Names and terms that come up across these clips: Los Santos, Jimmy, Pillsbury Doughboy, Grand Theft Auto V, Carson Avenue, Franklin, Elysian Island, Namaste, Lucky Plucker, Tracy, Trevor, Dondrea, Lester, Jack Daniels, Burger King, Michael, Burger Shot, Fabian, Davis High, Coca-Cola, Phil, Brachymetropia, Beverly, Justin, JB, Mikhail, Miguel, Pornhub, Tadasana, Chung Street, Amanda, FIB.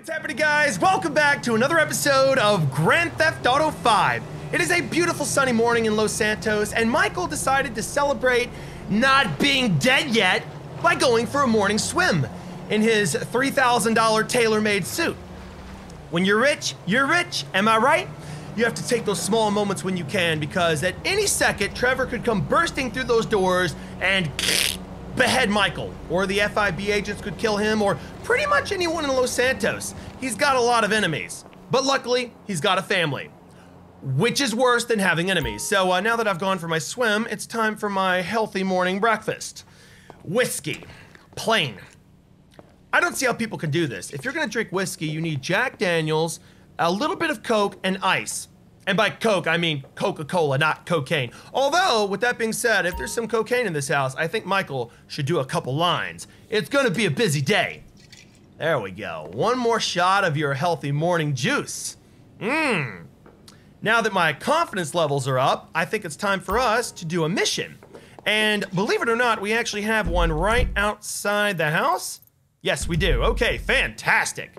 What's happening, guys? Welcome back to another episode of Grand Theft Auto V. It is a beautiful sunny morning in Los Santos, and Michael decided to celebrate not being dead yet by going for a morning swim in his $3,000 tailor-made suit. When you're rich, am I right? You have to take those small moments when you can, because at any second, Trevor could come bursting through those doors and behead Michael, or the FIB agents could kill him, or pretty much anyone in Los Santos. He's got a lot of enemies, but luckily he's got a family, which is worse than having enemies. So now that I've gone for my swim, it's time for my healthy morning breakfast. Whiskey, plain. I don't see how people can do this. If you're gonna drink whiskey, you need Jack Daniels, a little bit of Coke, and ice. And by Coke, I mean Coca-Cola, not cocaine. Although, with that being said, if there's some cocaine in this house, I think Michael should do a couple lines. It's gonna be a busy day. There we go. One more shot of your healthy morning juice. Mmm. Now that my confidence levels are up, I think it's time for us to do a mission. And believe it or not, we actually have one right outside the house. Yes, we do. Okay, fantastic.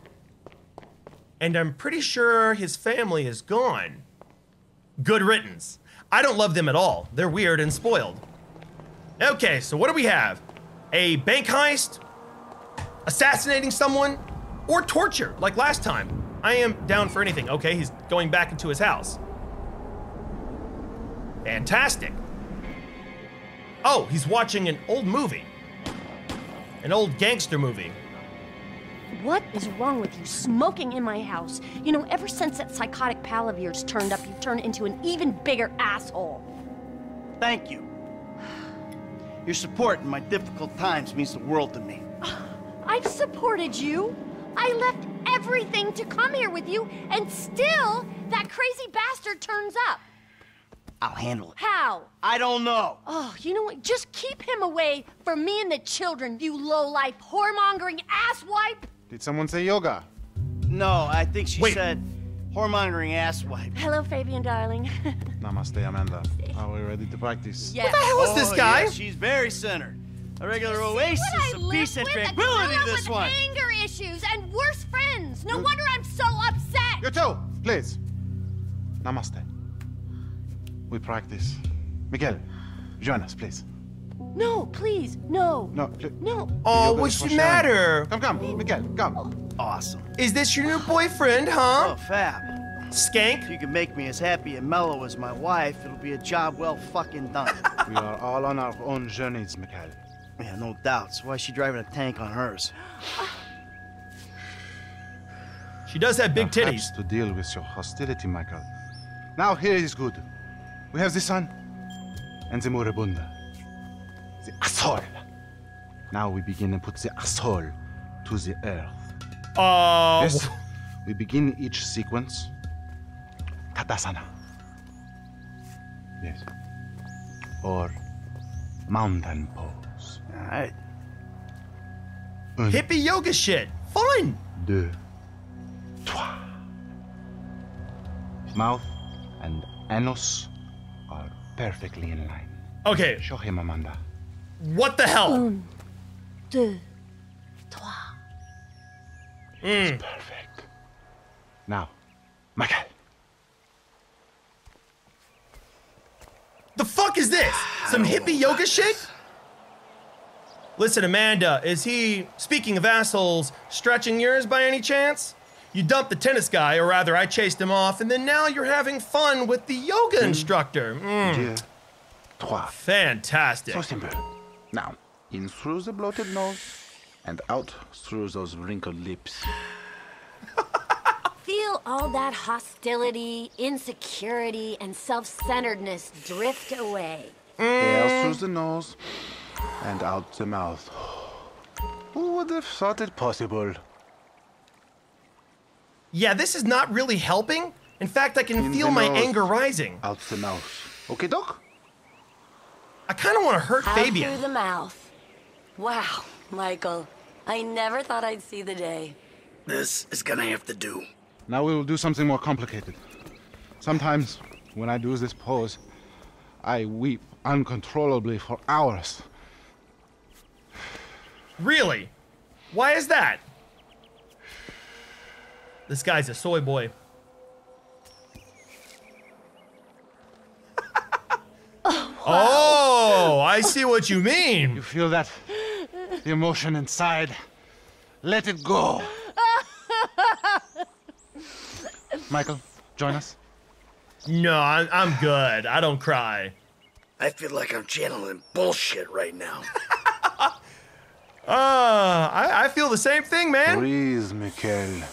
And I'm pretty sure his family is gone. Good riddance. I don't love them at all. They're weird and spoiled. Okay, so what do we have? A bank heist, assassinating someone, or torture, like last time. I am down for anything. Okay, he's going back into his house. Fantastic. Oh, he's watching an old movie. An old gangster movie. What is wrong with you smoking in my house? You know, ever since that psychotic pal of yours turned up, you've turned into an even bigger asshole. Thank you. Your support in my difficult times means the world to me. I've supported you. I left everything to come here with you, and still that crazy bastard turns up. I'll handle it. How? I don't know. Oh, you know what? Just keep him away from me and the children, you low-life, whoremongering asswipe. Did someone say yoga? No, I think she said whoremongering asswipe. Hello, Fabian, darling. Namaste, Amanda. Are we ready to practice? Yes. What the hell is this guy? Yeah, she's very centered. A regular oasis of peace and tranquility, this one. Anger issues and worse friends. No wonder I'm so upset. You too, please. Namaste. We practice. Miguel, join us, please. No, please, no. No, please. No. Oh, what's the matter? Come, Miguel, come. Awesome. Is this your new boyfriend, huh? Oh, fab. Skank. If you can make me as happy and mellow as my wife, it'll be a job well fucking done. We are all on our own journeys, Miguel. Yeah, no doubts. Why is she driving a tank on hers? She does have big titties. Perhaps to deal with your hostility, Michael. Now here is good. We have the sun and the moribunda, the asshole. Now we begin and put the asshole to the earth. Oh. Yes, we begin each sequence. Tadasana. Yes. Or mountain pose. All right. Hippie yoga shit. Fun. Deux. Trois. Mouth and anus are perfectly in line. Okay. Show him, Amanda. What the hell? Un, deux, trois. It's perfect. Now, Michael. The fuck is this? Some hippie yoga shit? Listen, Amanda, is he, speaking of assholes, stretching yours by any chance? You dumped the tennis guy, or rather I chased him off, and then now you're having fun with the yoga instructor. Mm. Fantastic. So simple. Now, in through the bloated nose, and out through those wrinkled lips. Feel all that hostility, insecurity, and self-centeredness drift away. Air through the nose, and out the mouth. Who would have thought it possible? Yeah, this is not really helping. In fact, I can feel my anger rising. Out the mouth. Okay, Doc? I kind of want to hurt Fabian. Out through the mouth. Wow, Michael. I never thought I'd see the day. This is gonna have to do. Now we will do something more complicated. Sometimes, when I do this pose, I weep uncontrollably for hours. Really? Why is that? This guy's a soy boy. Oh, wow. Oh, I see what you mean. You feel that? The emotion inside. Let it go. Michael, join us. No, I'm good. I don't cry. I feel like I'm channeling bullshit right now. I feel the same thing, man. Please, Mikhail.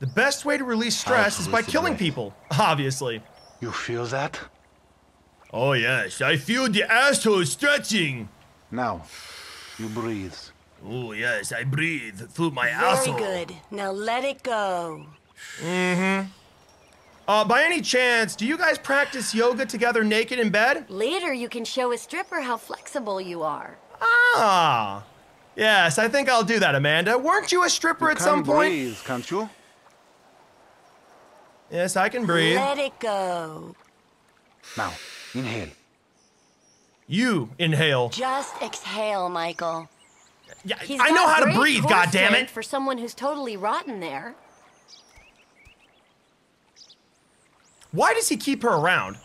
The best way to release stress is by killing people, obviously. You feel that? Oh, yes. I feel the asshole stretching. Now, you breathe. Oh, yes. I breathe through my asshole. Very good. Now let it go. Mm-hmm. By any chance, do you guys practice yoga together naked in bed? Later, you can show a stripper how flexible you are. Ah. Yes, I think I'll do that, Amanda. Weren't you a stripper at some point? You can breathe, can't you? Yes, I can breathe. Let it go. Now, inhale. You inhale. Just exhale, Michael. Yeah, I know how to breathe, goddammit. For someone who's totally rotten there. Why does he keep her around?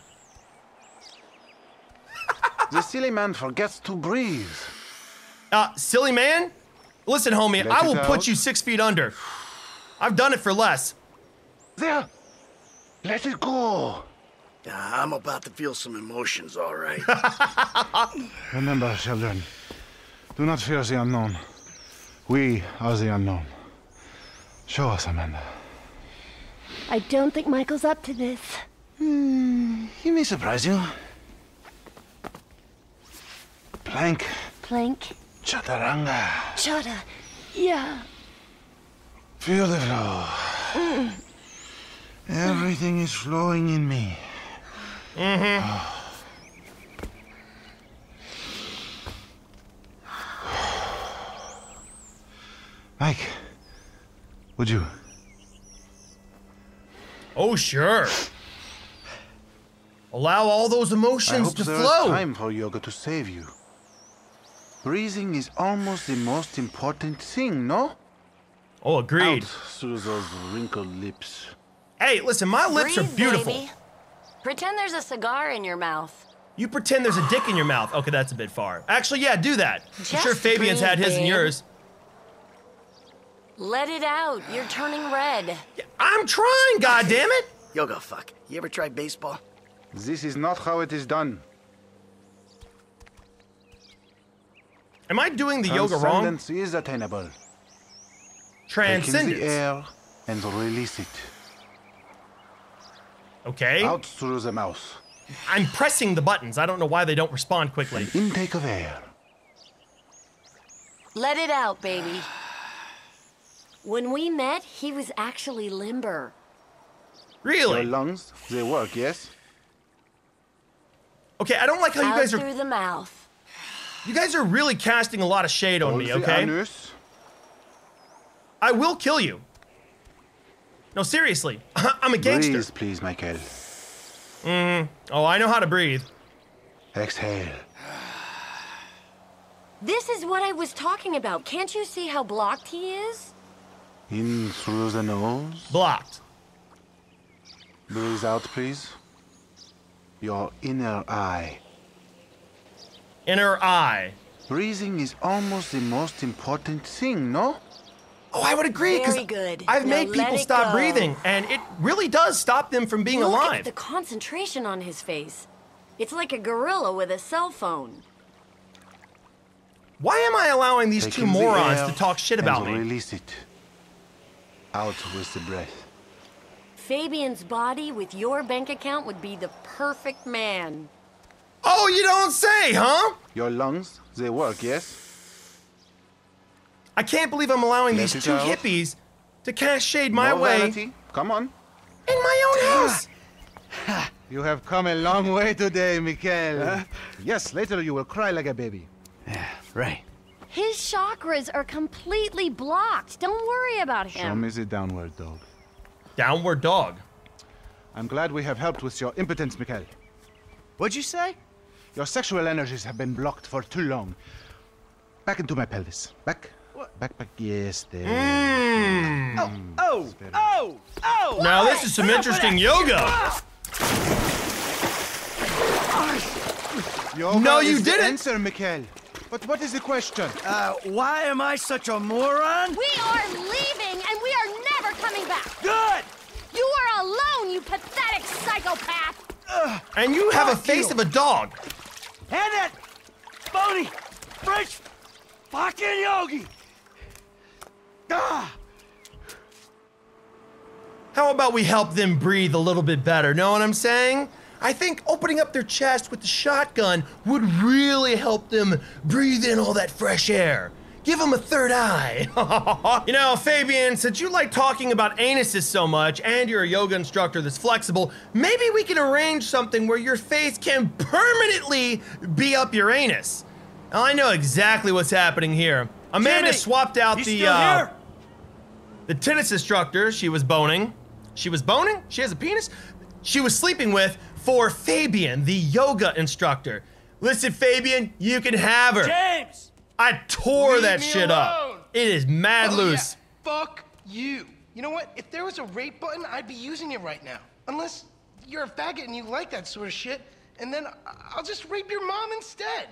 The silly man forgets to breathe. Silly man? Listen, homie, I will put you 6 feet under. I've done it for less. There. Let it go. I'm about to feel some emotions, all right. Remember, children, do not fear the unknown. We are the unknown. Show us, Amanda. I don't think Michael's up to this. He may surprise you. Plank. Plank. Chaturanga. Chata. Yeah. Feel the flow. Everything is flowing in me. Mm-hmm. Mike, would you? Oh, sure. Allow all those emotions to flow. I hope there is time for yoga to save you. Breathing is almost the most important thing, no? Oh, agreed. Out through those wrinkled lips. Hey, listen, my lips are beautiful. Baby. Pretend there's a cigar in your mouth. You pretend there's a dick in your mouth. Okay, that's a bit far. Actually, yeah, do that. Just I'm sure Fabian's had his and yours. Let it out. You're turning red. Yeah, I'm trying, goddammit. Yo, go fuck. You ever tried baseball? This is not how it is done. Am I doing the yoga wrong? Transcendence is attainable. Transcendence. Take in the air and release it. Okay. Out through the mouth. I'm pressing the buttons. I don't know why they don't respond quickly. An intake of air. Let it out, baby. When we met, he was actually limber. Really? Your lungs, they work, yes? Okay, I don't like how you guys are... through the mouth. You guys are really casting a lot of shade on me, okay? Anus. I will kill you. No, seriously. I'm a gangster. Breathe, please, Michael. Oh, I know how to breathe. Exhale. This is what I was talking about. Can't you see how blocked he is? In through the nose. Blocked. Breathe out, please. Your inner eye. Inner eye. Breathing is almost the most important thing, no? Oh, I would agree, because I've made people stop breathing, and it really does stop them from being alive. Look at the concentration on his face. It's like a gorilla with a cell phone. Why am I allowing these two morons to talk shit about me? Release it. Out with the breath. Fabian's body with your bank account would be the perfect man. Oh, you don't say, huh? Your lungs, they work, yes? I can't believe I'm allowing these two hippies to cast shade my way. Come on. In my own house. You have come a long way today, Mikhail. Yes, later you will cry like a baby. Yeah, right. His chakras are completely blocked. Don't worry about him. Show me the downward dog. Downward dog. I'm glad we have helped with your impotence, Mikhail. What'd you say? Your sexual energies have been blocked for too long. Back into my pelvis. Back. Back, yes, there. Oh, Oh! Oh! Oh! Now this is some interesting yoga. Yoga no, you didn't answer, Mikhail. But what is the question? Why am I such a moron? We are leaving, and we are never coming back. Good. You are alone, you pathetic psychopath. And you have a face of a dog. And that phony French fucking yogi. Ah. How about we help them breathe a little bit better? Know what I'm saying? I think opening up their chest with the shotgun would really help them breathe in all that fresh air. Give them a third eye. You know, Fabian, since you like talking about anuses so much and you're a yoga instructor that's flexible, maybe we can arrange something where your face can permanently be up your anus. Now, I know exactly what's happening here. Amanda Jimmy, swapped out the tennis instructor she was boning. She was boning? She has a penis? She was sleeping with for Fabian, the yoga instructor. Listen, Fabian, you can have her. James! I tore that shit up. It is mad loose. Yeah. Fuck you. You know what? If there was a rape button, I'd be using it right now. Unless you're a faggot and you like that sort of shit, and then I'll just rape your mom instead.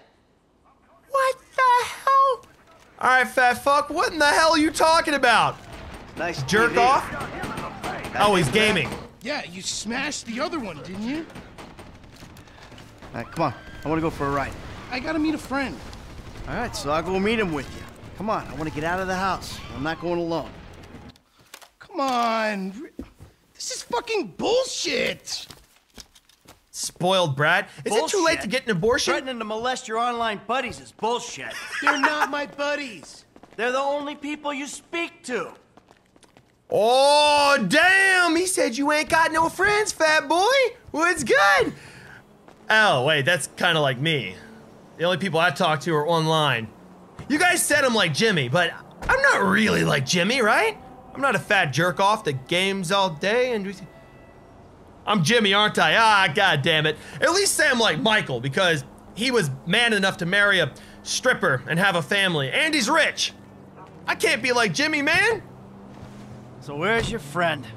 What the hell? All right, fat fuck, what in the hell are you talking about? Nice jerk TV. Off? Oh, he's gaming. Yeah, you smashed the other one, didn't you? All right, come on. I want to go for a ride. I got to meet a friend. All right, so I'll go meet him with you. Come on, I want to get out of the house. I'm not going alone. Come on. This is fucking bullshit. Spoiled brat. Is it too late to get an abortion? Threatening to molest your online buddies is bullshit. They're not my buddies. They're the only people you speak to. Oh, damn! He said you ain't got no friends, fat boy! Well, it's good! Oh, wait, that's kind of like me. The only people I talk to are online. You guys said I'm like Jimmy, but I'm not really like Jimmy, right? I'm not a fat jerk-off that games all day and... I'm Jimmy, aren't I? Ah, goddammit. At least say I'm like Michael, because he was man enough to marry a stripper and have a family, and he's rich! I can't be like Jimmy, man! So where's your friend?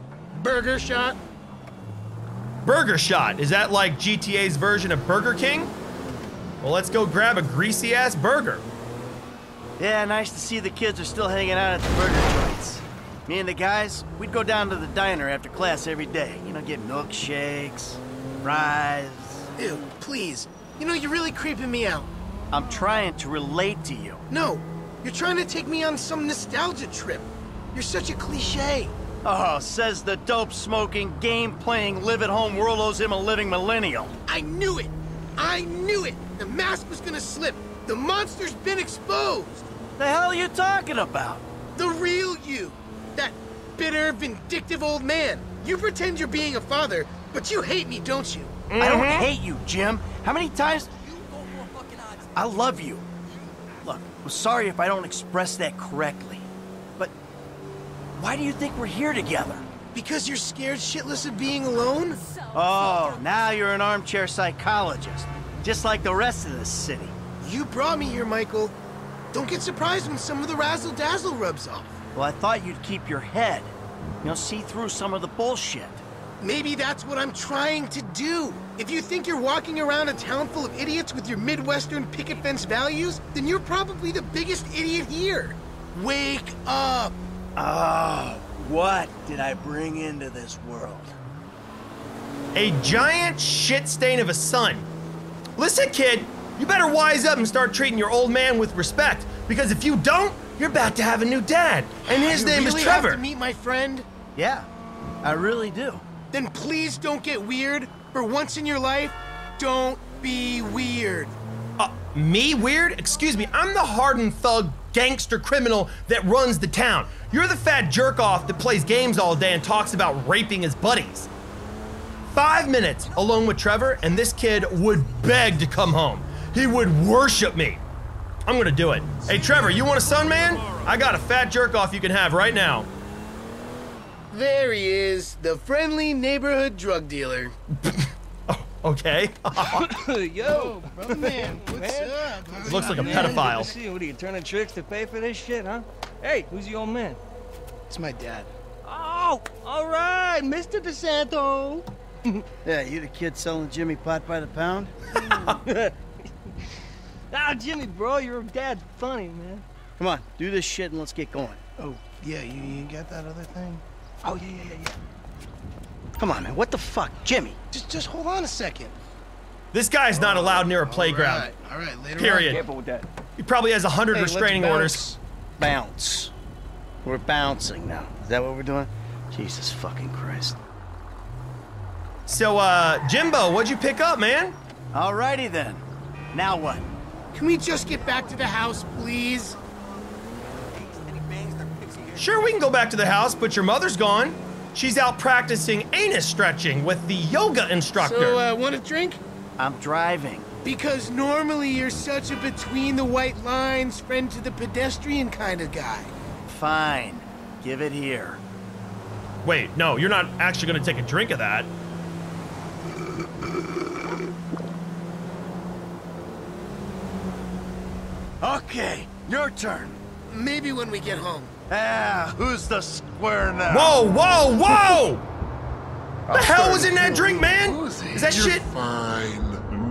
Burger Shot? Burger Shot? Is that like GTA's version of Burger King? Well, let's go grab a greasy-ass burger. Yeah, nice to see the kids are still hanging out at the burger joints. Me and the guys, we'd go down to the diner after class every day. You know, get milkshakes, fries... Ew, please. You know, you're really creeping me out. I'm trying to relate to you. No, you're trying to take me on some nostalgia trip. You're such a cliche. Oh, says the dope-smoking, game-playing, live-at-home worldos him a living millennial. I knew it! I knew it! The mask was gonna slip! The monster's been exposed! The hell are you talking about? The real you! That bitter, vindictive old man. You pretend you're being a father, but you hate me, don't you? Mm-hmm. I don't hate you, Jim. How many times... I love you. Look, I'm sorry if I don't express that correctly. Why do you think we're here together? Because you're scared shitless of being alone? Oh, now you're an armchair psychologist, just like the rest of this city. You brought me here, Michael. Don't get surprised when some of the razzle-dazzle rubs off. Well, I thought you'd keep your head. You know, see through some of the bullshit. Maybe that's what I'm trying to do. If you think you're walking around a town full of idiots with your Midwestern picket fence values, then you're probably the biggest idiot here. Wake up! Oh, what did I bring into this world? A giant shit stain of a son. Listen, kid, you better wise up and start treating your old man with respect, because if you don't, you're about to have a new dad, and his name is Trevor. You really have to meet my friend? Yeah, I really do. Then please don't get weird. For once in your life, don't be weird. Me weird? Excuse me, I'm the hardened thug gangster criminal that runs the town. You're the fat jerk-off that plays games all day and talks about raping his buddies. 5 minutes alone with Trevor, and this kid would beg to come home. He would worship me. I'm gonna do it. Hey, Trevor, you want a son, man? I got a fat jerk-off you can have right now. There he is, the friendly neighborhood drug dealer. Okay. Yo, brother man, what's up? Looks like a pedophile. Good to see you. What are you, turning tricks to pay for this shit, huh? Hey, who's your old man? It's my dad. Oh! go! All right, Mr. DeSanto. Yeah, you the kid selling Jimmy pot by the pound? Ah, Jimmy, bro, your dad's funny, man. Come on, do this shit and let's get going. Oh, yeah, you got that other thing? Oh, yeah. Come on, man, what the fuck? Jimmy, just hold on a second. This guy's not allowed near a playground. All right, later period. On. Careful with that. He probably has 100 restraining orders. Bounce. We're bouncing now. Is that what we're doing? Jesus fucking Christ. So, Jimbo, what'd you pick up, man? Alrighty then. Now what? Can we just get back to the house, please? Sure, we can go back to the house, but your mother's gone. She's out practicing anus stretching with the yoga instructor. So, want a drink? I'm driving. Because normally you're such a between the white lines, friend to the pedestrian kind of guy. Fine. Give it here. Wait, no, you're not actually going to take a drink of that. Okay, your turn. Maybe when we get home. Ah, who's the square now? Whoa! The hell was in that drink, man? Is that shit? Fine.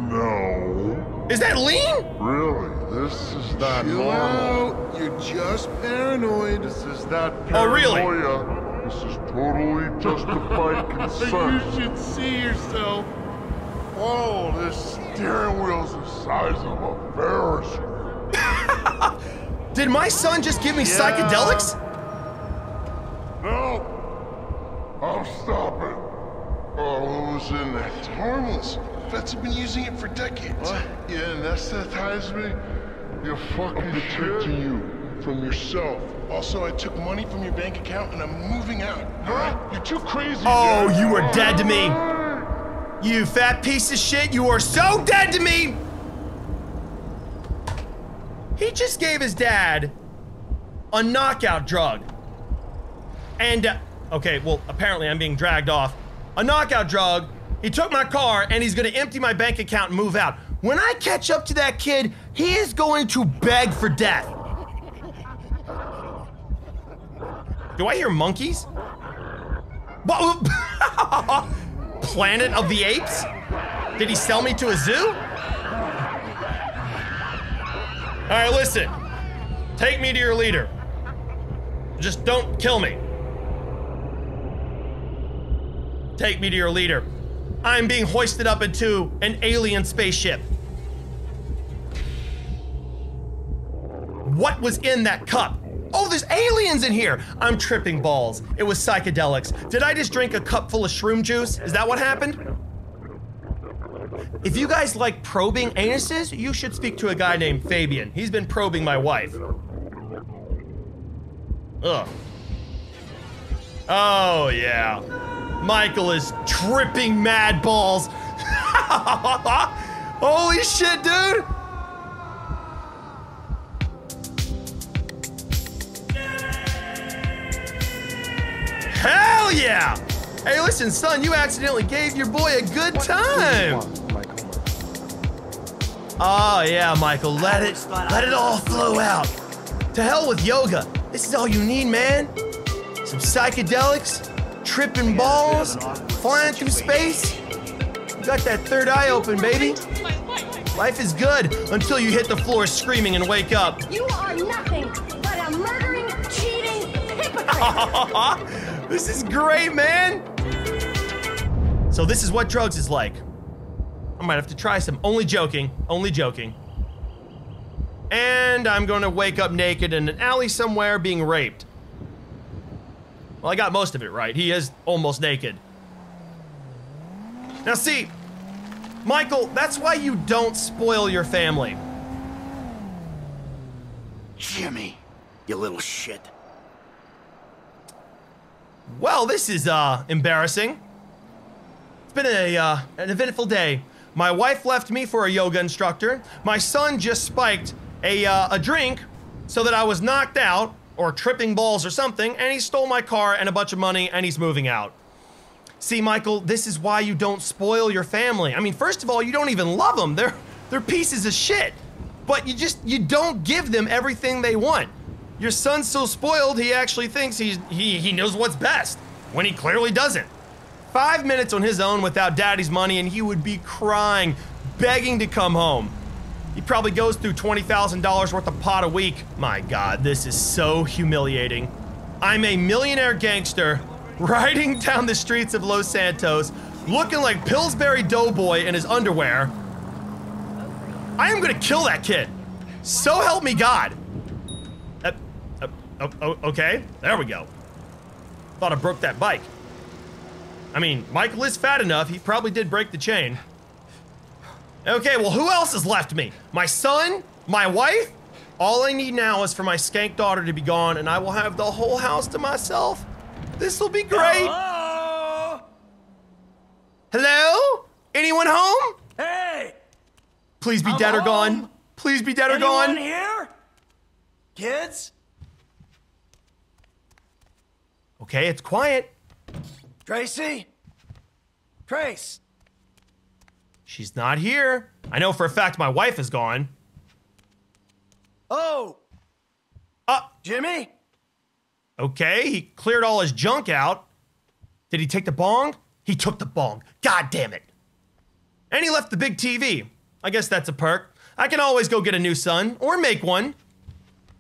No. Is that lean? Really? This is not normal. Chill out. You're just paranoid. This is not paranoia. Oh, really? This is totally justified consent. You should see yourself. Oh, this steering wheel's the size of a Ferris wheel. Did my son just give me psychedelics? No. I'm stopping. Oh, who's in that? It's harmless. Vets have been using it for decades. What? You anesthetized me? You're fucking protecting you from yourself. Also, I took money from your bank account and I'm moving out. Huh? You're too crazy. Oh, dude. You are dead to me. You fat piece of shit. You are so dead to me. He just gave his dad a knockout drug. And, okay, well, apparently I'm being dragged off. A knockout drug, he took my car, and he's gonna empty my bank account and move out. When I catch up to that kid, he is going to beg for death. Do I hear monkeys? Planet of the Apes? Did he sell me to a zoo? All right, listen, take me to your leader. Just don't kill me. Take me to your leader. I'm being hoisted up into an alien spaceship. What was in that cup? Oh, there's aliens in here. I'm tripping balls. It was psychedelics. Did I just drink a cup full of shroom juice? Is that what happened? If you guys like probing anuses, you should speak to a guy named Fabian. He's been probing my wife. Ugh. Oh, yeah. Michael is tripping mad balls. Holy shit, dude. Hell yeah. Hey, listen, son, you accidentally gave your boy a good time. Oh yeah, Michael, let it all flow out. To hell with yoga. This is all you need, man. Some psychedelics, tripping balls, flying through space. You got that third eye open, baby. Life is good until you hit the floor screaming and wake up. You are nothing but a murdering, cheating hypocrite. This is great, man. So this is what drugs is like. I might have to try some. Only joking. Only joking. And I'm gonna wake up naked in an alley somewhere being raped. Well, I got most of it right. He is almost naked. Now see, Michael, that's why you don't spoil your family. Jimmy, you little shit. Well, this is, embarrassing. It's been a, an eventful day. My wife left me for a yoga instructor. My son just spiked a drink so that I was knocked out or tripping balls or something, and he stole my car and a bunch of money, and he's moving out. See, Michael, this is why you don't spoil your family. I mean, first of all, you don't even love them. They're pieces of shit. But you don't give them everything they want. Your son's so spoiled, he actually thinks he knows what's best. when he clearly doesn't. 5 minutes on his own without daddy's money and he would be crying, begging to come home. He probably goes through $20,000 worth of pot a week. My God, this is so humiliating. I'm a millionaire gangster riding down the streets of Los Santos looking like Pillsbury Doughboy in his underwear. I am gonna kill that kid. So help me God. Okay, there we go. Thought I broke that bike. I mean, Michael is fat enough, he probably did break the chain. Okay, well, who else has left me? My son? My wife? All I need now is for my skank daughter to be gone and I will have the whole house to myself. This will be great. Hello? Hello? Anyone home? Hey! Please be dead or gone. Please be dead or gone. Anyone here? Kids? Okay, it's quiet. Tracy? Trace? She's not here. I know for a fact my wife is gone. Oh! Jimmy? Okay, he cleared all his junk out. Did he take the bong? He took the bong. God damn it. And he left the big TV. I guess that's a perk. I can always go get a new son, or make one.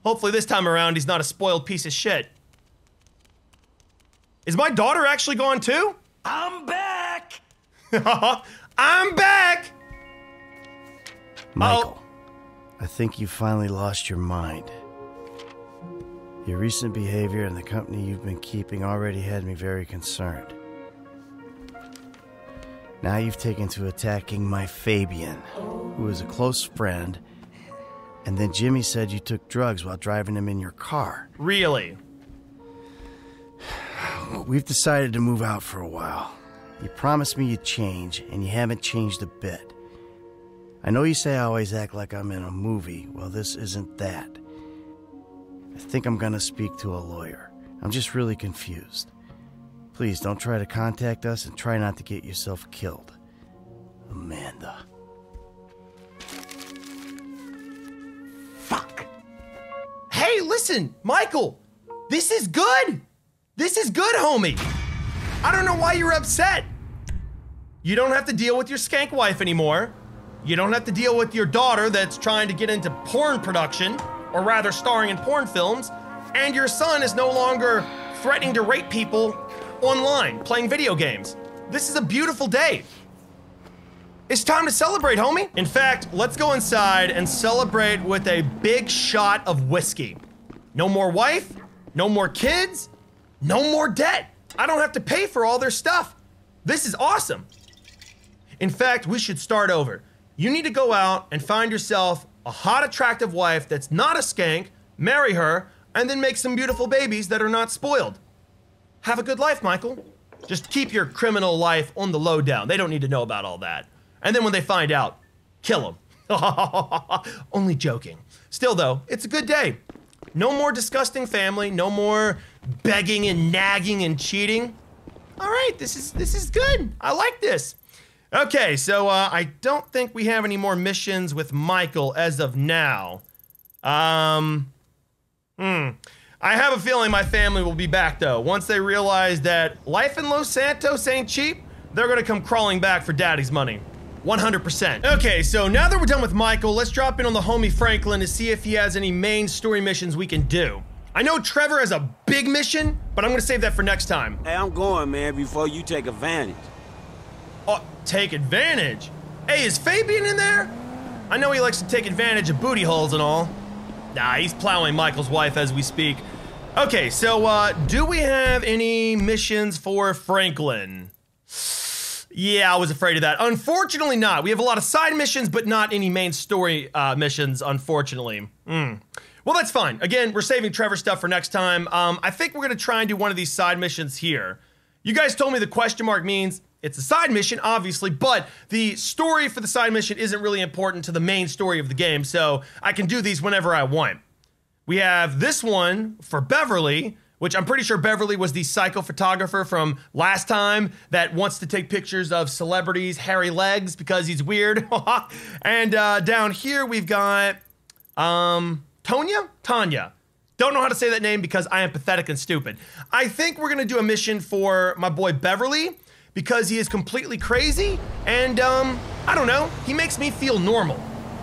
Hopefully this time around he's not a spoiled piece of shit. Is my daughter actually gone too? I'm back! I'm back! Michael, I think you finally lost your mind. Your recent behavior and the company you've been keeping already had me very concerned. Now you've taken to attacking my Fabian, who is a close friend, and then Jimmy said you took drugs while driving him in your car. Really? We've decided to move out for a while. You promised me you'd change, and you haven't changed a bit. I know you say I always act like I'm in a movie. Well, this isn't that. I think I'm gonna speak to a lawyer. I'm just really confused. Please don't try to contact us and try not to get yourself killed. Amanda. Fuck. Hey, listen, Michael, this is good. This is good, homie. I don't know why you're upset. You don't have to deal with your skank wife anymore. You don't have to deal with your daughter that's trying to get into porn production, or rather starring in porn films, and your son is no longer threatening to rape people online, playing video games. This is a beautiful day. It's time to celebrate, homie. In fact, let's go inside and celebrate with a big shot of whiskey. No more wife, no more kids, no more debt. I don't have to pay for all their stuff. This is awesome. In fact, we should start over. You need to go out and find yourself a hot, attractive wife that's not a skank, marry her, and then make some beautiful babies that are not spoiled. Have a good life, Michael. Just keep your criminal life on the low down. They don't need to know about all that. And then when they find out, kill them. Only joking. Still though, it's a good day. No more disgusting family, no more begging and nagging and cheating. All right, this is good. I like this. Okay, so I don't think we have any more missions with Michael as of now. I have a feeling my family will be back though. Once they realize that life in Los Santos ain't cheap, they're gonna come crawling back for daddy's money. 100%. Okay, so now that we're done with Michael, let's drop in on the homie Franklin to see if he has any main story missions we can do. I know Trevor has a big mission, but I'm gonna save that for next time. Hey, I'm going, man, before you take advantage. Oh, take advantage? Hey, is Fabian in there? I know he likes to take advantage of booty holes and all. Nah, he's plowing Michael's wife as we speak. Okay, so do we have any missions for Franklin? Yeah, I was afraid of that. Unfortunately not. We have a lot of side missions, but not any main story missions, unfortunately. Well, that's fine. Again, we're saving Trevor stuff for next time. I think we're gonna try and do one of these side missions here. You guys told me the question mark means it's a side mission, obviously, but the story for the side mission isn't really important to the main story of the game, so I can do these whenever I want. We have this one for Beverly, which I'm pretty sure Beverly was the psycho photographer from last time that wants to take pictures of celebrities' hairy legs because he's weird. And down here we've got Tonya? Don't know how to say that name because I am pathetic and stupid. I think we're gonna do a mission for my boy Beverly because he is completely crazy and I don't know, he makes me feel normal.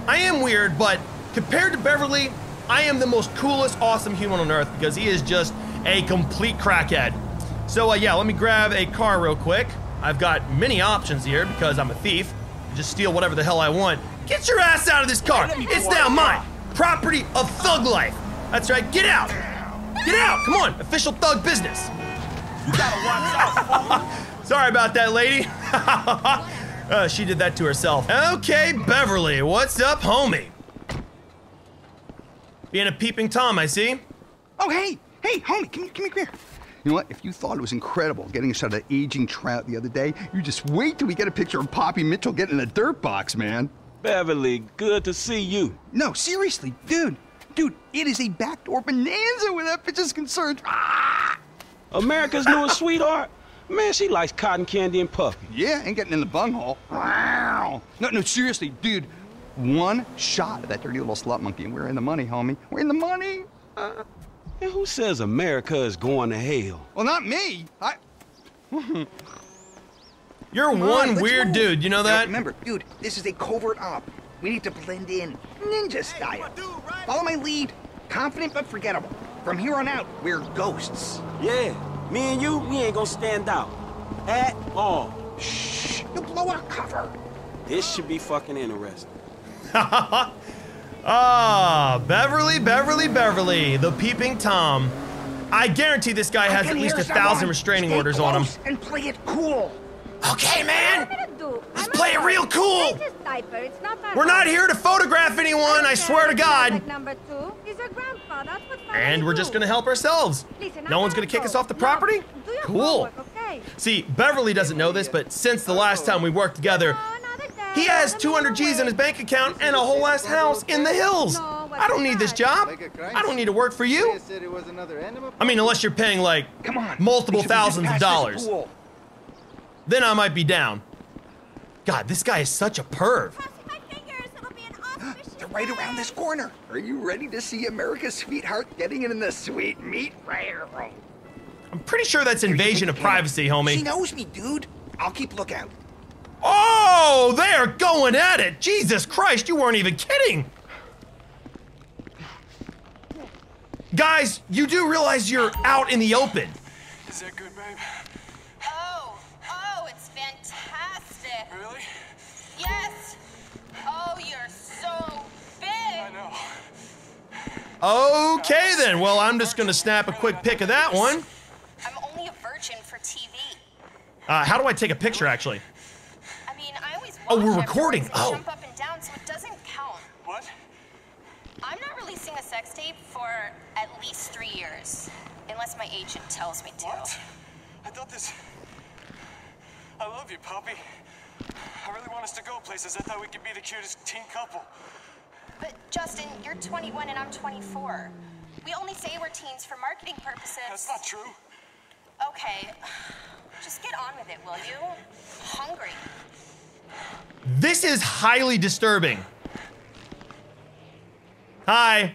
I am weird, but compared to Beverly, I am the most coolest, awesome human on earth because he is just a complete crackhead. So yeah, let me grab a car real quick. I've got many options here because I'm a thief. I just steal whatever the hell I want. Get your ass out of this car. It's now mine. Property of thug life. That's right, get out. Get out, come on. Official thug business. You gotta watch out. Sorry about that, lady. She did that to herself. Okay, Beverly, what's up, homie? Being a peeping Tom, I see. Oh, hey, hey, homie, come here. You know what, if you thought it was incredible getting a shot of that aging trout the other day, you just wait till we get a picture of Poppy Mitchell getting in a dirt box, man. Beverly, good to see you. No, seriously, dude. Dude, it is a backdoor bonanza where that bitch is concerned. Ah! America's newest sweetheart? Man, she likes cotton candy and puffy. Yeah, ain't getting in the bunghole. Wow. No, no, seriously, dude. One shot of that dirty little slut monkey and we're in the money, homie. We're in the money. And who says America is going to hell? Well, not me. I... You're one weird dude, you know that? Now remember, dude, this is a covert op. We need to blend in, ninja style. Hey, right? Follow my lead, confident but forgettable. From here on out, we're ghosts. Yeah, me and you, we ain't gonna stand out. At all. Shh, you'll blow our cover. This should be fucking interesting. Ah, Beverly, the peeping Tom. I guarantee this guy has at least 1,000 restraining orders on him. And play it cool. Okay, man. Let's play it real cool. We're not here to photograph anyone. I swear to God. And we're just gonna help ourselves. No one's gonna kick us off the property. Cool. See, Beverly doesn't know this, but since the last time we worked together, he has 200 G's in his bank account and a whole ass house in the hills. I don't need this job. I don't need to work for you. I mean, unless you're paying like multiple thousands of dollars. Then I might be down. God, this guy is such a perv. They're right around this corner. Are you ready to see America's sweetheart getting it in the sweet meat railroad? I'm pretty sure that's invasion of privacy, homie. She knows me, dude. I'll keep lookout. Oh, they're going at it. Jesus Christ, you weren't even kidding. Guys, you do realize you're out in the open. Is that good, babe? Fantastic. Really? Yes. Oh, you're so big. I know. Okay then. Well, I'm just gonna snap a quick pic of that one. I'm only a virgin for TV. How do I take a picture actually? I mean, I always watch we're recording. Oh. Jump up and down, so it doesn't count. What? I'm not releasing a sex tape for at least 3 years, unless my agent tells me to. What? I thought this. I love you, Poppy. I really want us to go places. I thought we could be the cutest teen couple. But Justin, you're 21 and I'm 24. We only say we're teens for marketing purposes. That's not true. Okay, just get on with it, will you? Hungry. This is highly disturbing. Hi.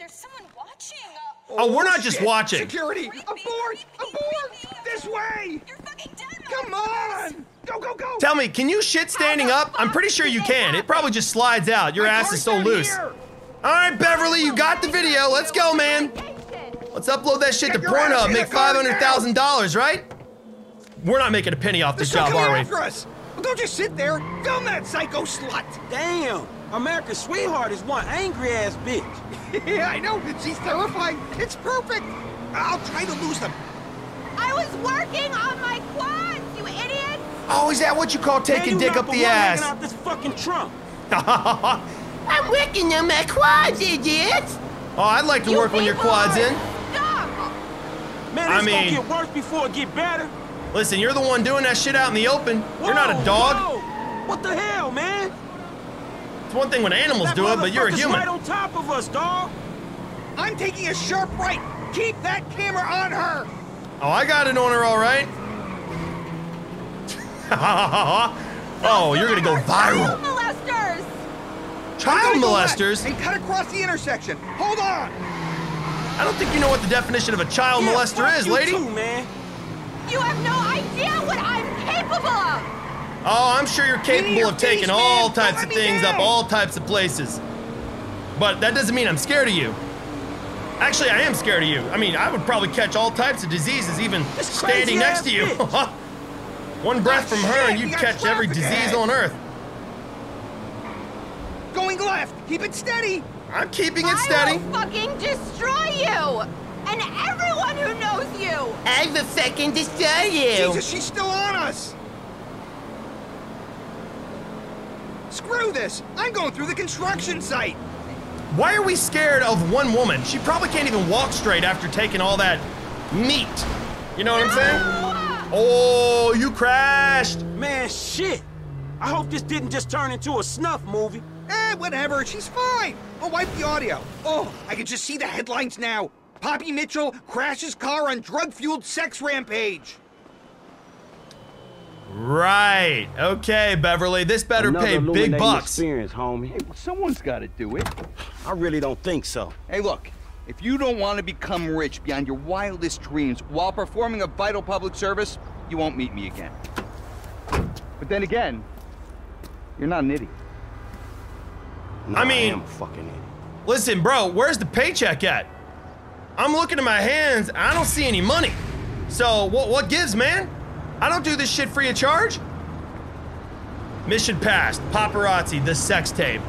There's someone watching. Oh, we're not just watching. Security, abort, abort, this way. You're fucking dead. Come on! Go, go, go! Tell me, can you shit standing up? I'm pretty sure you can. It probably just slides out. Your ass is so loose. Alright, Beverly, you got the video. Let's go, man. Let's upload that shit to Pornhub, make $500,000, right? We're not making a penny off this job, are we? Well, don't just sit there. Film that psycho slut. Damn, America's sweetheart is one angry ass bitch. Yeah, I know. She's terrifying. It's perfect. I'll try to lose them. I was working on my quads, you idiot! Oh, is that what you call taking dick up the ass? Out this fucking trunk. I'm working on my quads, idiot! Oh, I'd like to work on your quads in. Stop. Man, it's gonna get worse before it get better. Listen, you're the one doing that shit out in the open. Whoa, you're not a dog. Whoa. What the hell, man? It's one thing when animals do it, but you're a human. Right on top of us, dog. I'm taking a sharp right. Keep that camera on her. Oh, I got it on her, all right. Oh, you're gonna go viral. Child molesters. Child molesters. And cut across the intersection. Hold on. I don't think you know what the definition of a child molester is, lady. Too, man. You have no idea what I'm capable of. Oh, I'm sure you're capable of taking all types of things up, all types of places. But that doesn't mean I'm scared of you. Actually, I am scared of you. I mean, I would probably catch all types of diseases, even standing next to you. One breath from her and you'd catch every disease on earth. Going left, keep it steady. I'm keeping it steady. I will fucking destroy you! And everyone who knows you! I will fucking destroy you! Jesus, she's still on us! Screw this! I'm going through the construction site! Why are we scared of one woman? She probably can't even walk straight after taking all that meat. You know what I'm saying? Oh, you crashed! Man, shit! I hope this didn't just turn into a snuff movie. Eh, whatever, she's fine. Oh, wipe the audio. Oh, I can just see the headlines now. Poppy Mitchell crashes car on drug-fueled sex rampage. Right. Okay, Beverly, this better pay big bucks. Experience, homie. Hey, well, someone's got to do it. I really don't think so. Hey, look, if you don't want to become rich beyond your wildest dreams while performing a vital public service, you won't meet me again. But then again, you're not an idiot. No, I mean, I am a fucking idiot. Listen, bro, where's the paycheck at? I'm looking at my hands, I don't see any money. So, what gives, man? I don't do this shit free of charge. Mission passed. Paparazzi, the sex tape.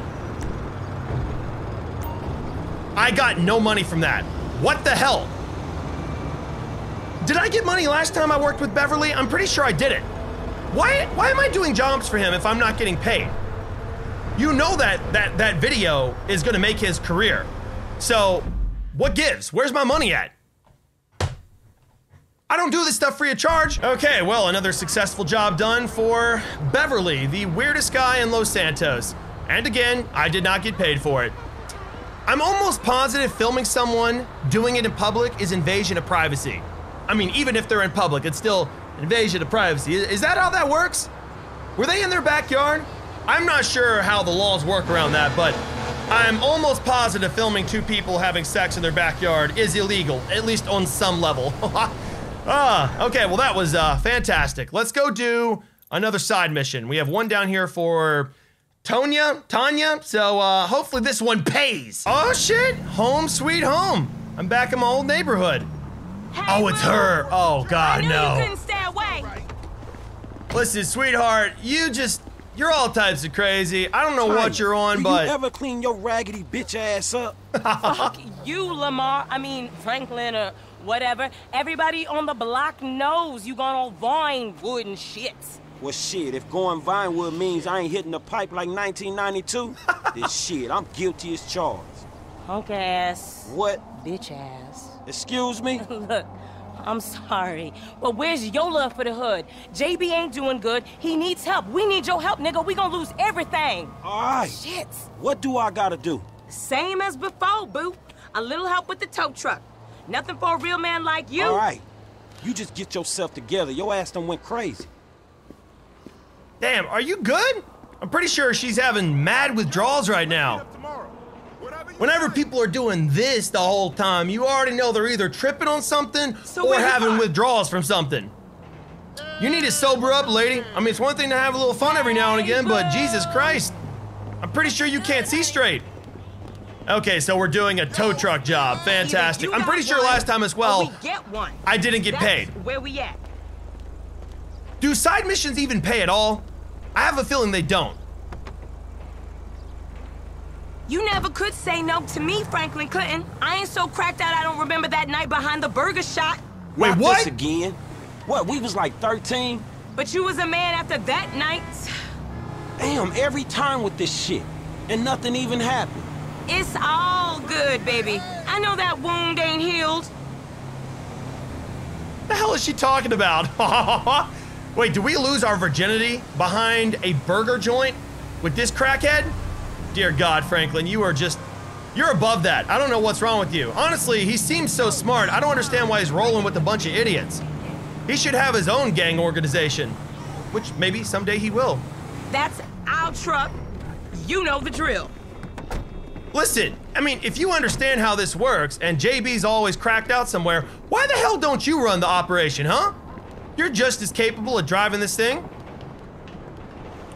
I got no money from that. What the hell? Did I get money last time I worked with Beverly? I'm pretty sure I did it. Why am I doing jobs for him if I'm not getting paid? You know that video is gonna make his career. So, what gives? Where's my money at? I don't do this stuff free of charge. Okay, well, another successful job done for Beverly, the weirdest guy in Los Santos. And again, I did not get paid for it. I'm almost positive filming someone doing it in public is invasion of privacy. I mean, even if they're in public, it's still invasion of privacy. Is that how that works? Were they in their backyard? I'm not sure how the laws work around that, but I'm almost positive filming two people having sex in their backyard is illegal, at least on some level. Okay, well that was fantastic. Let's go do another side mission. We have one down here for Tonya, so hopefully this one pays. Oh shit, home sweet home. I'm back in my old neighborhood. Hey, oh, it's her. Oh God, no. You couldn't stay away. Listen, sweetheart, you just... You're all types of crazy. I don't know what you're on, but... Do you ever clean your raggedy bitch ass up? Fuck you, Lamar. I mean, Franklin or whatever. Everybody on the block knows you gone on Vine Wood and shit. Well, shit, if going Vine Wood means I ain't hitting the pipe like 1992, then shit, I'm guilty as charged. Punk ass. What? Bitch ass. Excuse me? Look. I'm sorry, but where's your love for the hood? JB ain't doing good. He needs help. We need your help, nigga. We gonna lose everything. All right. Shit. What do I gotta do? Same as before, boo. A little help with the tow truck. Nothing for a real man like you. All right. You just get yourself together. Your ass done went crazy. Damn, are you good? I'm pretty sure she's having mad withdrawals right now. Whenever people are doing this the whole time, you already know they're either tripping on something or having withdrawals from something. You need to sober up, lady. I mean, it's one thing to have a little fun every now and again, but Jesus Christ, I'm pretty sure you can't see straight. Okay, so we're doing a tow truck job. Fantastic. I'm pretty sure last time as well, I didn't get paid. Where we at? Do side missions even pay at all? I have a feeling they don't. You never could say no to me, Franklin Clinton. I ain't so cracked out I don't remember that night behind the Burger Shot. Wait, what? This again? What, we was like 13? But you was a man after that night. Damn, every time with this shit. And nothing even happened. It's all good, baby. I know that wound ain't healed. The hell is she talking about? Wait, do we lose our virginity behind a burger joint with this crackhead? Dear God, Franklin, you are just, you're above that. I don't know what's wrong with you. Honestly, he seems so smart. I don't understand why he's rolling with a bunch of idiots. He should have his own gang organization, which maybe someday he will. That's our truck. You know the drill. Listen, I mean, if you understand how this works and JB's always cracked out somewhere, why the hell don't you run the operation, huh? You're just as capable of driving this thing.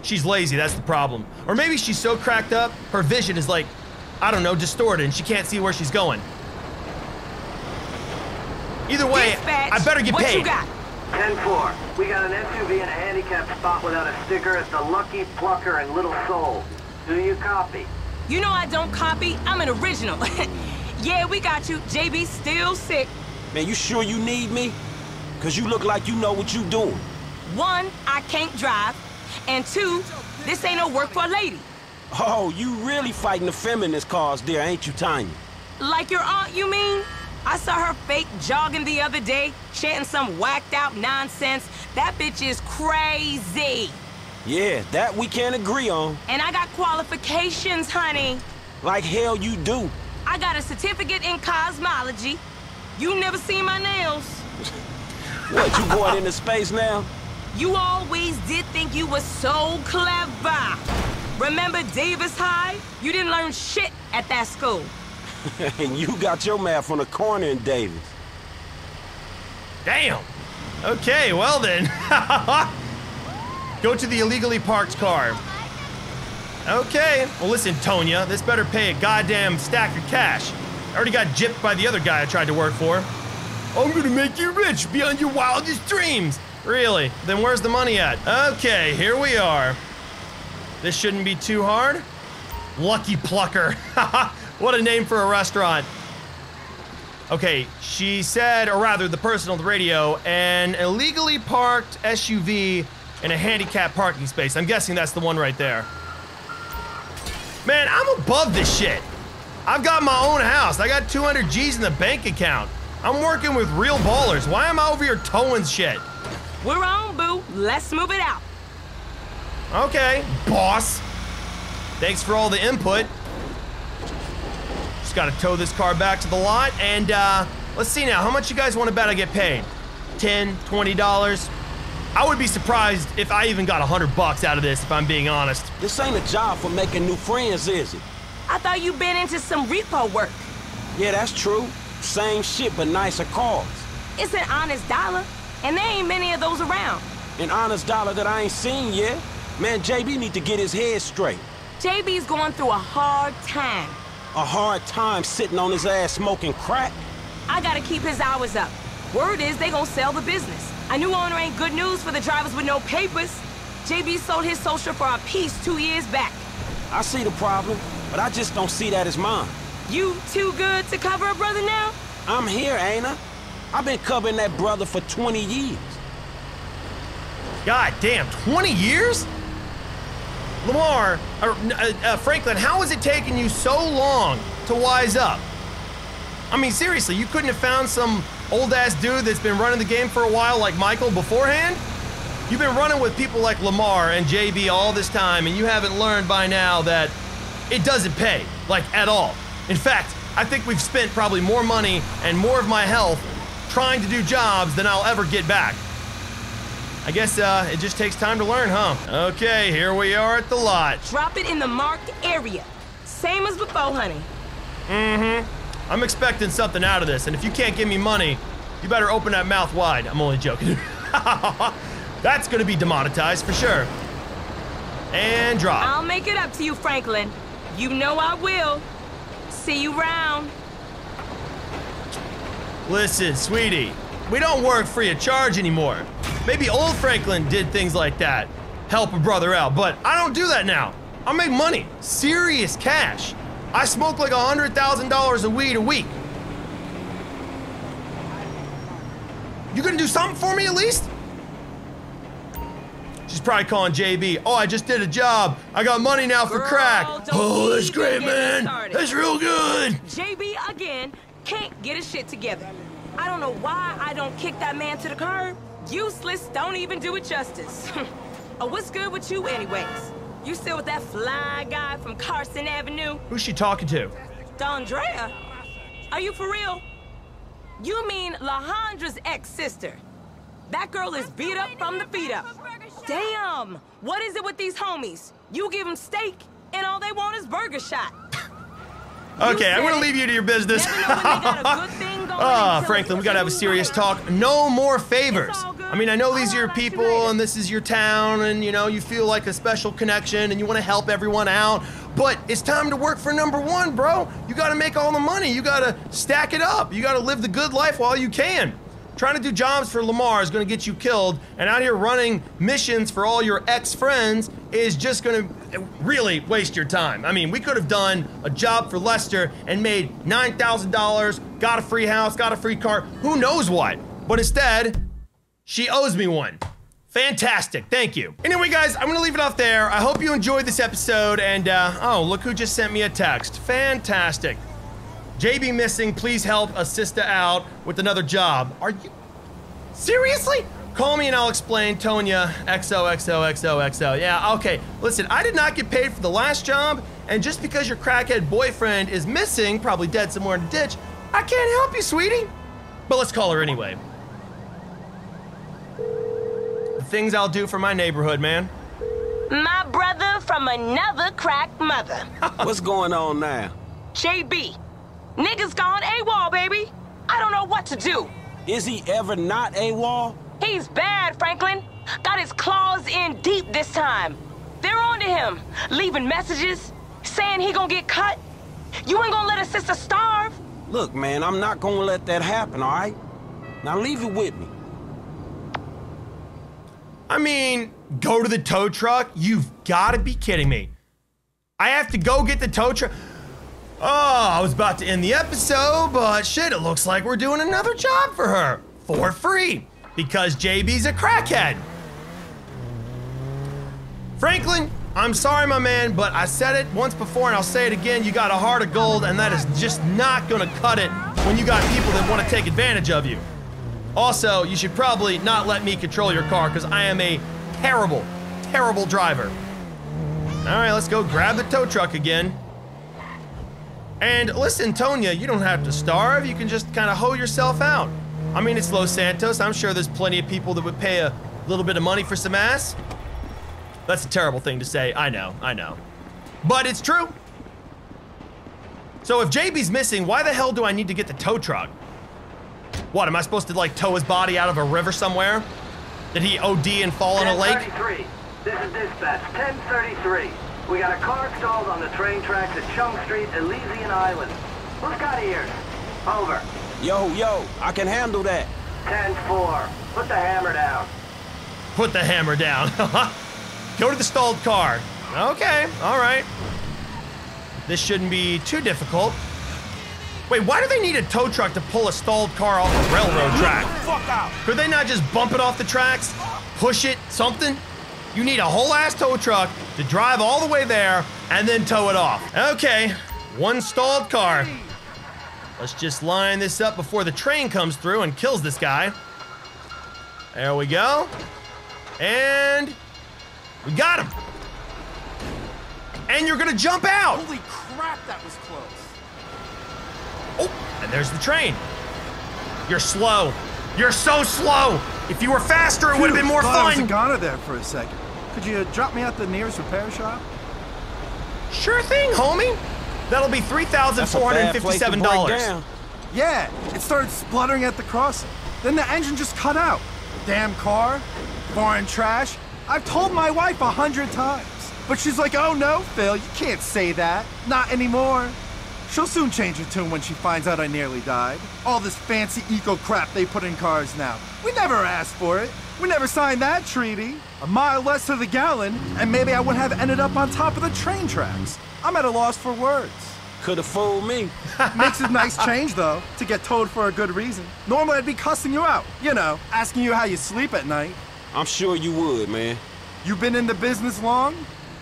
She's lazy, that's the problem. Or maybe she's so cracked up, her vision is like, I don't know, distorted and she can't see where she's going. Either way, dispatch, I better get paid. What you got? 10-4, we got an SUV in a handicapped spot without a sticker at the Lucky Plucker in Little Seoul. Do you copy? You know I don't copy, I'm an original. Yeah, we got you, JB still sick. Man, you sure you need me? Cause you look like you know what you doing. One, I can't drive, and two, this ain't no work for a lady. Oh, you really fighting the feminist cause there, ain't you, Tonya? Like your aunt, you mean? I saw her fake jogging the other day, chanting some whacked-out nonsense. That bitch is crazy. Yeah, that we can't agree on. And I got qualifications, honey. Like hell you do. I got a certificate in cosmology. You never seen my nails. What, you going into space now? You always did think you were so clever. Remember Davis High? You didn't learn shit at that school. And you got your math on the corner in Davis. Damn. Okay, well then. Go to the illegally parked car. Okay. Well, listen, Tonya, this better pay a goddamn stack of cash. I already got gypped by the other guy I tried to work for. I'm gonna make you rich beyond your wildest dreams. Really? Then where's the money at? Okay, here we are. This shouldn't be too hard. Lucky Plucker. What a name for a restaurant. Okay, she said, or rather the person on the radio, an illegally parked SUV in a handicapped parking space. I'm guessing that's the one right there. Man, I'm above this shit. I've got my own house. I got 200 G's in the bank account. I'm working with real ballers. Why am I over here towing shit? We're on, boo. Let's move it out. Okay, boss. Thanks for all the input. Just gotta tow this car back to the lot, and let's see now, how much you guys want to bet I get paid? $10, $20? I would be surprised if I even got $100 out of this, if I'm being honest. This ain't a job for making new friends, is it? I thought you been into some repo work. Yeah, that's true. Same shit, but nicer cars. It's an honest dollar, and there ain't many of those around. An honest dollar that I ain't seen yet? Man, JB need to get his head straight. JB's going through a hard time. A hard time sitting on his ass smoking crack? I gotta keep his hours up. Word is they gonna sell the business. A new owner ain't good news for the drivers with no papers. JB sold his social for a piece 2 years back. I see the problem, but I just don't see that as mine. You too good to cover a brother now? I'm here, ain't I? I've been covering that brother for 20 years. God damn, 20 years? Lamar, Franklin, how has it taken you so long to wise up? I mean, seriously, you couldn't have found some old-ass dude that's been running the game for a while like Michael beforehand? You've been running with people like Lamar and JB all this time, and you haven't learned by now that it doesn't pay, like, at all. In fact, I think we've spent probably more money and more of my health trying to do jobs than I'll ever get back. I guess it just takes time to learn, huh? Okay, here we are at the lot. Drop it in the marked area. Same as before, honey. Mm-hmm. I'm expecting something out of this, and if you can't give me money, you better open that mouth wide. I'm only joking. That's gonna be demonetized for sure. And drop. I'll make it up to you, Franklin. You know I will. See you round. Listen, sweetie. We don't work free of charge anymore. Maybe old Franklin did things like that, help a brother out, but I don't do that now. I make money, serious cash. I smoke like $100,000 of weed a week. You gonna do something for me at least? She's probably calling JB. Oh, I just did a job. I got money now for crack. Oh, that's great, man. That's real good. JB again can't get his shit together. I don't know why I don't kick that man to the curb. Useless, don't even do it justice. Oh, what's good with you anyways? You still with that fly guy from Carson Avenue? Who's she talking to? Dondrea? Are you for real? You mean Lahandra's ex-sister. That girl is beat up from the feet up. Damn, what is it with these homies? You give them steak and all they want is Burger Shot. Okay, I'm gonna leave you to your business. Oh, Franklin, we gotta have a serious talk. No more favors. I mean, I know these are your people and this is your town and, you know, you feel like a special connection and you want to help everyone out, but it's time to work for number one, bro. You gotta make all the money. You gotta stack it up. You gotta live the good life while you can. Trying to do jobs for Lamar is gonna get you killed, and out here running missions for all your ex-friends is just gonna really waste your time. I mean, we could have done a job for Lester and made $9,000, got a free house, got a free car, who knows what. But instead, she owes me one. Fantastic, thank you. Anyway, guys, I'm gonna leave it off there. I hope you enjoyed this episode, and oh, look who just sent me a text. Fantastic. JB missing, please help a sister out with another job. Are you, seriously? Call me and I'll explain, Tonya, XOXOXOXO. Yeah, okay, listen, I did not get paid for the last job, and just because your crackhead boyfriend is missing, probably dead somewhere in a ditch, I can't help you, sweetie. But let's call her anyway. The things I'll do for my neighborhood, man. My brother from another crack mother. What's going on now? JB. Niggas gone AWOL, baby. I don't know what to do. Is he ever not AWOL? He's bad, Franklin. Got his claws in deep this time. They're on to him, leaving messages, saying he gonna get cut. You ain't gonna let a sister starve. Look, man, I'm not gonna let that happen, all right? Now leave it with me. I mean, go to the tow truck? You've gotta be kidding me. I have to go get the tow truck? Oh, I was about to end the episode, but shit, it looks like we're doing another job for her for free because JB's a crackhead. Franklin, I'm sorry, my man, but I said it once before and I'll say it again. You got a heart of gold, and that is just not gonna cut it when you got people that want to take advantage of you. Also, you should probably not let me control your car because I am a terrible, terrible driver. All right, let's go grab the tow truck again. And listen, Tonya, you don't have to starve. You can just kind of hoe yourself out. I mean, it's Los Santos. I'm sure there's plenty of people that would pay a little bit of money for some ass. That's a terrible thing to say. I know. But it's true. So if JB's missing, why the hell do I need to get the tow truck? What, am I supposed to, like, tow his body out of a river somewhere? Did he OD and fall in a lake? 1033. This is dispatch. 1033. We got a car stalled on the train tracks at Chung Street, Elysian Island. Who's got ears? Over. Yo, I can handle that. 10-4. Put the hammer down. Put the hammer down. Go to the stalled car. Okay, all right. This shouldn't be too difficult. Wait, why do they need a tow truck to pull a stalled car off a railroad track? Fuck out. Could they not just bump it off the tracks? Push it, something? You need a whole ass tow truck to drive all the way there and then tow it off. Okay, one stalled car. Let's just line this up before the train comes through and kills this guy. There we go. And we got him. And you're gonna jump out. Holy crap, that was close. Oh, and there's the train. You're slow. You're so slow. If you were faster, it would have been more fun. I was gone of there for a second. Could you drop me at the nearest repair shop? Sure thing, homie. That'll be $3,457. Yeah, it started spluttering at the crossing. Then the engine just cut out. Damn car, foreign trash. I've told my wife 100 times, but she's like, "Oh no, Phil, you can't say that. Not anymore." She'll soon change her tune when she finds out I nearly died. All this fancy eco crap they put in cars now. We never asked for it. We never signed that treaty. A mile less to the gallon, and maybe I wouldn't have ended up on top of the train tracks. I'm at a loss for words. Could have fooled me. Makes a nice change, though, to get towed for a good reason. Normally, I'd be cussing you out. You know, asking you how you sleep at night. I'm sure you would, man. You been in the business long?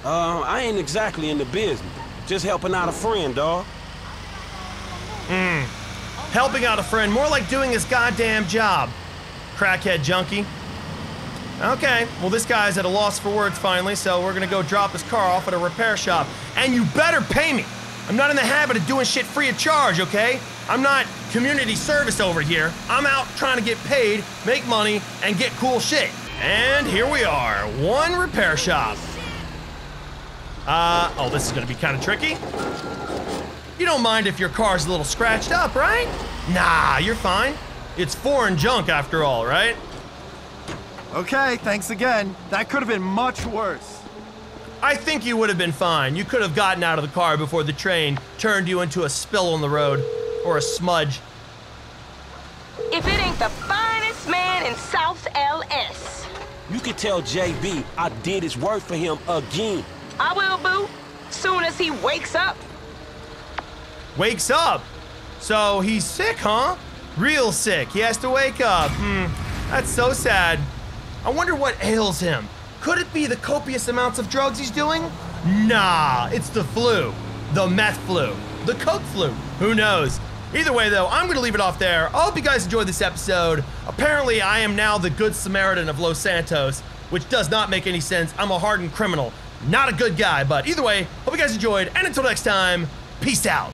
I ain't exactly in the business. Just helping out a friend, dawg. Helping out a friend, more like doing his goddamn job. Crackhead junkie. Okay, well this guy's at a loss for words finally, so we're gonna go drop his car off at a repair shop. And you better pay me! I'm not in the habit of doing shit free of charge, okay? I'm not community service over here. I'm out trying to get paid, make money, and get cool shit. And here we are, one repair shop. Oh, this is gonna be kinda tricky. You don't mind if your car's a little scratched up, right? Nah, you're fine. It's foreign junk after all, right? Okay, thanks again. That could have been much worse. I think you would have been fine. You could have gotten out of the car before the train turned you into a spill on the road. Or a smudge. If it ain't the finest man in South LS. You could tell JB I did his work for him again. I will, boo. Soon as he wakes up. Wakes up? So he's sick, huh? Real sick. He has to wake up. That's so sad. I wonder what ails him. Could it be the copious amounts of drugs he's doing? Nah, it's the flu. The meth flu. The coke flu. Who knows? Either way, though, I'm going to leave it off there. I hope you guys enjoyed this episode. Apparently, I am now the good Samaritan of Los Santos, which does not make any sense. I'm a hardened criminal. Not a good guy, but either way, hope you guys enjoyed. And until next time, peace out.